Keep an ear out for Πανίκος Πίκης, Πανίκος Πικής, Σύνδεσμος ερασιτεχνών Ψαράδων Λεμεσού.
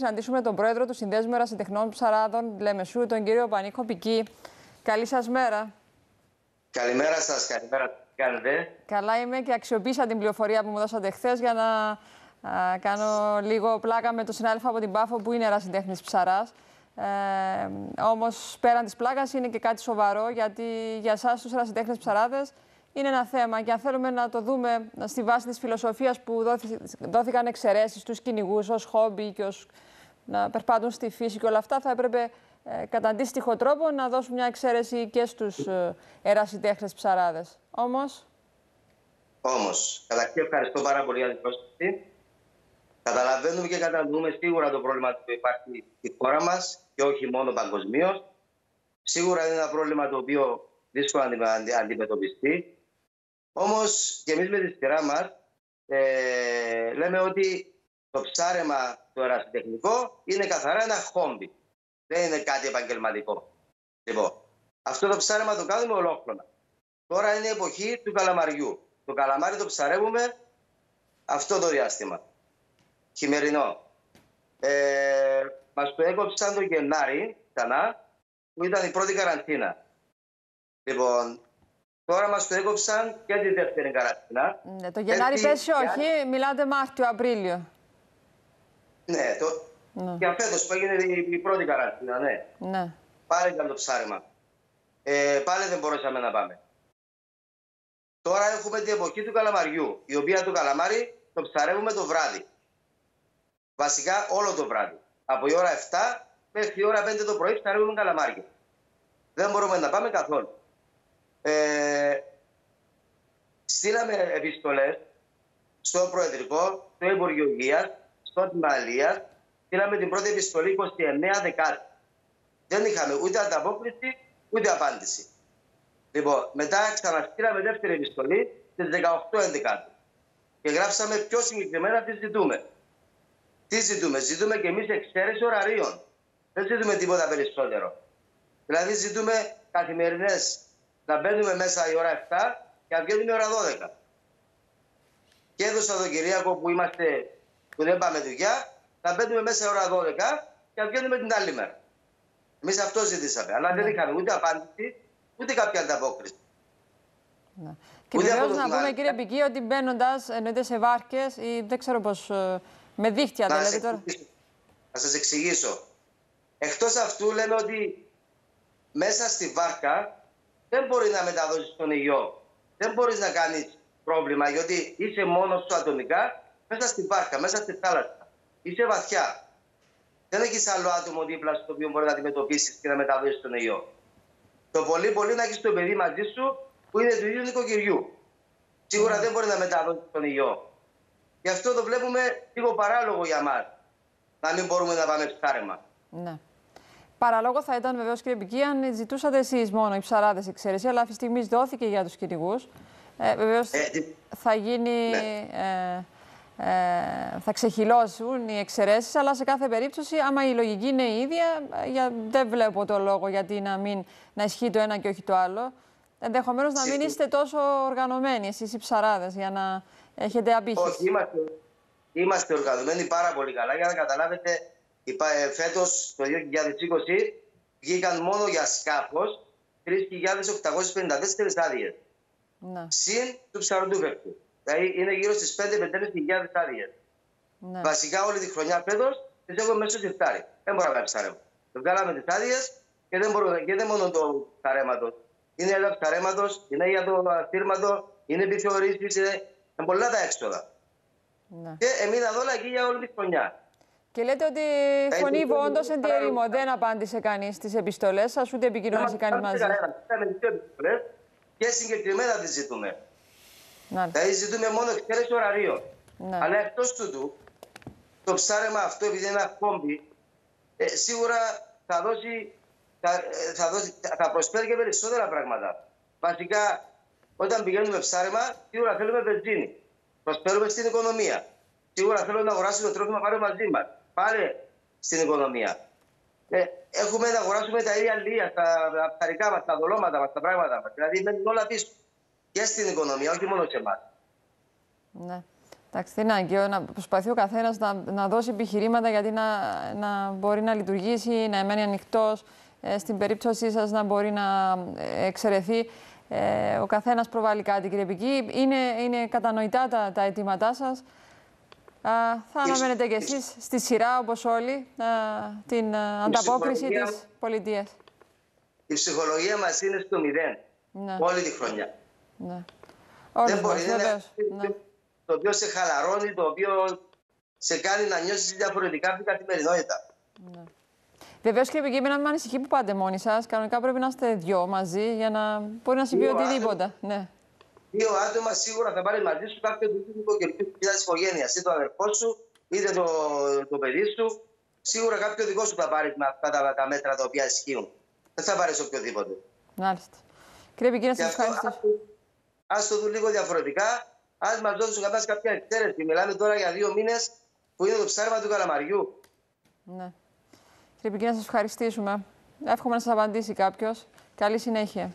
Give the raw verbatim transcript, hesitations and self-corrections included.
συναντήσουμε τον πρόεδρο του Συνδέσμου Ερασιτεχνών Ψαράδων Λεμεσού, τον κύριο Πανίκο Πική. Καλή σας μέρα. Καλημέρα σας, καλημέρα. Τι κάνετε? Καλά είμαι και αξιοποίησα την πληροφορία που μου δώσατε χθες για να α, κάνω λίγο πλάκα με τον συνάδελφο από την Πάφο που είναι ερασιτέχνης ψαράς. Ε, όμως πέραν της πλάκας είναι και κάτι σοβαρό, γιατί για εσάς τους ερασιτέχνες ψαράδες είναι ένα θέμα και αν θέλουμε να το δούμε στη βάση της φιλοσοφίας που δόθηκαν εξαιρέσεις στους κυνηγούς ως χόμπι και ως να περπάτουν στη φύση και όλα αυτά, θα έπρεπε ε, κατά αντίστοιχο τρόπο να δώσουν μια εξαίρεση και στους ε, ερασιτέχνες ψαράδες. Όμως... Όμως, καταρχήν ευχαριστώ πάρα πολύ για την πρόσκληση. Καταλαβαίνουμε και κατανοούμε σίγουρα το πρόβλημα που υπάρχει στη χώρα μας και όχι μόνο παγκοσμίως. Σίγουρα είναι ένα πρόβλημα το οποίο δύσκολο να αντιμετωπιστεί. Όμως και εμείς με τη σειρά μας ε, λέμε ότι το ψάρεμα το ερασιτεχνικό είναι καθαρά ένα χόμπι. Δεν είναι κάτι επαγγελματικό. Λοιπόν, αυτό το ψάρεμα το κάνουμε ολόκληρο. Τώρα είναι η εποχή του καλαμαριού. Το καλαμάρι το ψαρεύουμε αυτό το διάστημα. Χειμερινό. Ε, μας το έκοψαν το Γενάρη, ξανά, που ήταν η πρώτη καραντίνα. Λοιπόν, τώρα μας το έκοψαν και τη δεύτερη καραντίνα. Ναι, το Γενάρη έτσι, πέσει όχι, για... μιλάτε Μάρτιο, Απρίλιο. Ναι, το... ναι. Και αφέτος που έγινε η πρώτη καραντίνα, ναι. ναι. Πάλι ήταν το ψάρεμα. Ε, πάλι δεν μπορούσαμε να πάμε. Τώρα έχουμε την εποχή του καλαμαριού, η οποία το καλαμάρι το ψαρεύουμε το βράδυ. Βασικά όλο το βράδυ. Από η ώρα εφτά μέχρι η ώρα πέντε το πρωί ψαρεύουμε καλαμάρια. Δεν μπορούμε να πάμε καθόλου. Ε, στείλαμε επιστολές στο Προεδρικό, στο Υπουργείο Υγείας, στο Τμαλίας. Στείλαμε την πρώτη επιστολή είκοσι εννέα Δεκάτου. Δεν είχαμε ούτε ανταπόκριση ούτε απάντηση. Λοιπόν, μετά ξαναστήραμε δεύτερη επιστολή στις δεκαοκτώ Δεκάτου. Και γράψαμε πιο συγκεκριμένα τι ζητούμε. Τι ζητούμε, ζητούμε και εμείς εξαίρεση ωραρίων. Δεν ζητούμε τίποτα περισσότερο. Δηλαδή, ζητούμε καθημερινές να μπαίνουμε μέσα η ώρα εφτά και να βγαίνουμε η ώρα δώδεκα. Και έδωσα τον Κυριακό που είμαστε, που δεν πάμε δουλειά, να μπαίνουμε μέσα η ώρα δώδεκα και να βγαίνουμε την άλλη μέρα. Εμείς αυτό ζητήσαμε. Αλλά δεν είχαμε ούτε απάντηση, ούτε κάποια ανταπόκριση. Ναι. Και βεβαίως να πούμε, κύριε Πική, ότι μπαίνοντας εννοείται σε βάρκες ή δεν ξέρω πώς. Με δίχτυα, να δηλαδή τώρα. Θα σας εξηγήσω. Εκτός αυτού λέμε ότι μέσα στη βάρκα δεν μπορεί να μεταδώσεις τον ιό. Δεν μπορείς να κάνεις πρόβλημα, γιατί είσαι μόνος σου ατομικά μέσα στη βάρκα, μέσα στη θάλασσα. Είσαι βαθιά. Δεν έχεις άλλο άτομο δίπλα στο οποίο μπορεί να αντιμετωπίσεις και να μεταδώσεις τον ιό. Το πολύ πολύ να έχεις το παιδί μαζί σου που είναι του ίδιου νοικοκυριού. Σίγουρα mm. δεν μπορεί να μεταδώσεις τον ιό. Γι' αυτό το βλέπουμε λίγο παράλογο για μας, να μην μπορούμε να πάμε ψάρεμα. Ναι. Παράλογο θα ήταν βεβαίως, κύριε Πική, αν ζητούσατε εσείς μόνο οι ψαράδες εξαίρεση, αλλά αυτή τη στιγμή δόθηκε για τους κυνηγούς. Ε, βεβαίως ε, θα γίνει, ναι. ε, ε, θα ξεχυλώσουν οι εξαιρέσεις, αλλά σε κάθε περίπτωση, άμα η λογική είναι η ίδια, για, δεν βλέπω το λόγο γιατί να, μην, να ισχύει το ένα και όχι το άλλο. Ενδεχομένως να μην είστε τόσο οργανωμένοι εσείς οι ψαράδες για να έχετε απήχηση. Όχι, είμαστε, είμαστε οργανωμένοι πάρα πολύ καλά. Για να καταλάβετε, φέτος το δύο χιλιάδες είκοσι βγήκαν μόνο για σκάφος τρεις χιλιάδες οκτακόσιες πενήντα τέσσερις άδειες. Ναι. Συν του ψαροντούφευτου. Δηλαδή είναι γύρω στις πέντε με πέντε χιλιάδες άδειες. Ναι. Βασικά όλη τη χρονιά φέτος τις έχουμε μέσα στο σιρτάρι. Δεν μπορούμε να ψαρεύουμε. Το βγάλαμε τις άδειες και δεν, μπορούμε, και δεν μόνο το ψαρέματος. Είναι για το ψαρέματος, είναι για το θύρματο, είναι επιθεωρήσεις, είναι πολλά τα έξοδα. Ναι. Και εμείνα δόλα εκεί για όλη τη χρονιά. Και λέτε ότι φωνήβω όντως εν τη ερήμο. Δεν απάντησε κανείς στις επιστολές σας, ούτε επικοινωνήσε κανείς μαζί. Και συγκεκριμένα τις ζητούμε. Δηλαδή ζητούμε μόνο εξαίρεση ωραρίων. Ναι. Αλλά εκτός τούτου, το ψάρεμα αυτό, επειδή είναι ένα κόμπι, ε, σίγουρα θα δώσει. Θα, θα, δώσει, θα προσφέρει και περισσότερα πράγματα. Βασικά, όταν πηγαίνουμε ψάρεμα, σίγουρα θέλουμε βενζίνη. Προσφέρουμε στην οικονομία. Σίγουρα θέλουμε να αγοράσουμε το τρόφιμα πάρε μαζί μας. Πάρε στην οικονομία. Ε, έχουμε να αγοράσουμε τα ίδια λεία, τα ψαρικά μας, τα δολώματα μας, τα πράγματα μας. Δηλαδή, μένουν όλα πίσω. Και στην οικονομία, όχι μόνο σε εμάς. Ναι. Εντάξει, είναι αγκαίο να προσπαθεί ο καθένας να, να δώσει επιχειρήματα γιατί να, να μπορεί να λειτουργήσει, να εμένει ανοιχτός, ε, στην περίπτωσή σας να μπορεί να εξαιρεθεί. Ε, ο καθένας προβάλλει κάτι, κύριε Πίκη. Είναι, είναι κατανοητά τα, τα αιτήματά σας. Α, θα αναμένετε κι εσείς στη σειρά, όπως όλοι, α, την α, ανταπόκριση της πολιτείας. Η ψυχολογία μας είναι στο μηδέν. Ναι. Όλη τη χρονιά. Ναι. Δεν μπορεί μας, να είναι ναι. Το οποίο σε χαλαρώνει, το οποίο σε κάνει να νιώσεις διαφορετικά από την καθημερινότητα. Ναι. Βεβαίως, κύριε Πίκη, μην ανησυχεί που πάτε μόνοι σας. Κανονικά πρέπει να είστε δυο μαζί για να μπορεί να συμβεί οτιδήποτε. Ναι. Δύο άτομα σίγουρα θα πάρει μαζί σου κάποιο δικό της οικογένειας, είτε το αδερφό σου, είτε το, το παιδί σου. Σίγουρα κάποιο δικό σου θα πάρει με αυτά τα, τα μέτρα τα οποία ισχύουν. Δεν θα πάρει οποιοδήποτε. Μάλιστα. Κύριε Πίκη, να σας ευχαριστήσω. Ας το δουν λίγο διαφορετικά, ας μας δώσουν καθώς κάποια εξαίρεση. Μιλάμε τώρα για δύο μήνες που είναι το ψάρμα του καλαμαριού. Ναι. Κύριε Πίκη, να σας ευχαριστήσουμε. Εύχομαι να σας απαντήσει κάποιος. Καλή συνέχεια.